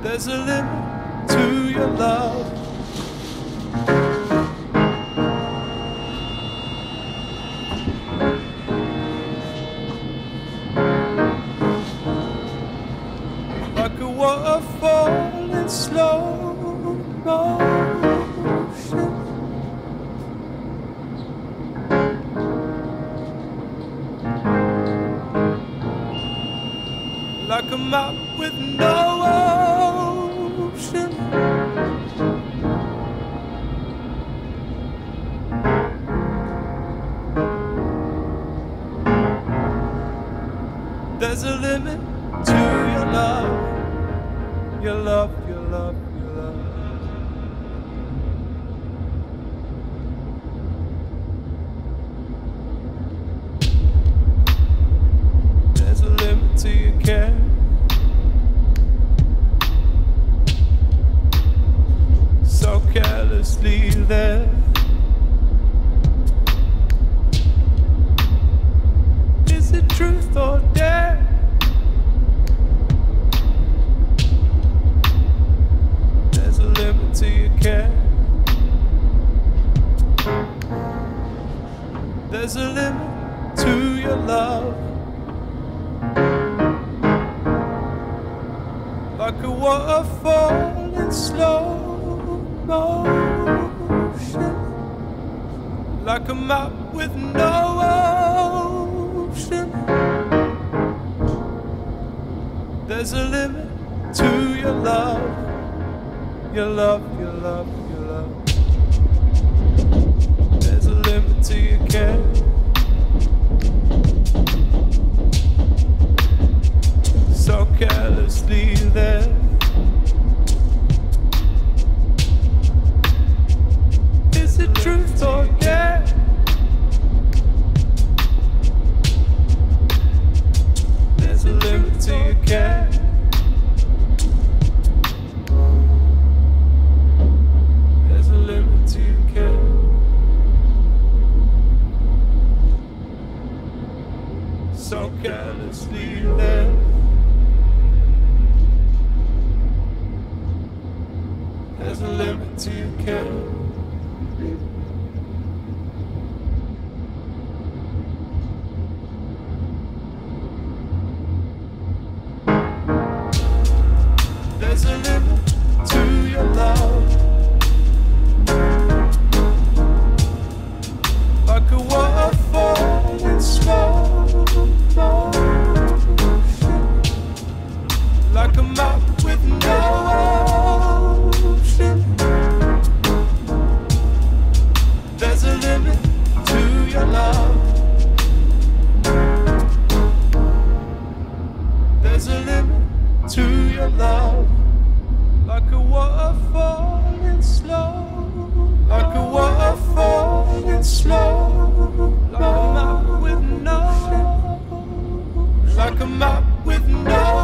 There's a limit to your love. Like a waterfall in slow motion, like a map with no ocean, there's a limit to your love, your love, your love, your love. There's a limit to your care. So carelessly there. Is it truth or dare? There's a limit to your care. There's a limit to your love. Like a waterfall in slow motion, like a map with no ocean, there's a limit to your love, your love, your love, your love. There's a limit to your care. So carelessly there. Truth or dare? There's a limit to your care. There's a limit to your care. So carelessly there. There's a limit to your care. There's a limit to your love. Like a waterfall in slow motion, like a map with no ocean, there's a limit to your love. There's a limit to your love. Like a waterfall in slow, like a waterfall in slow, like a map with no, like a map with no.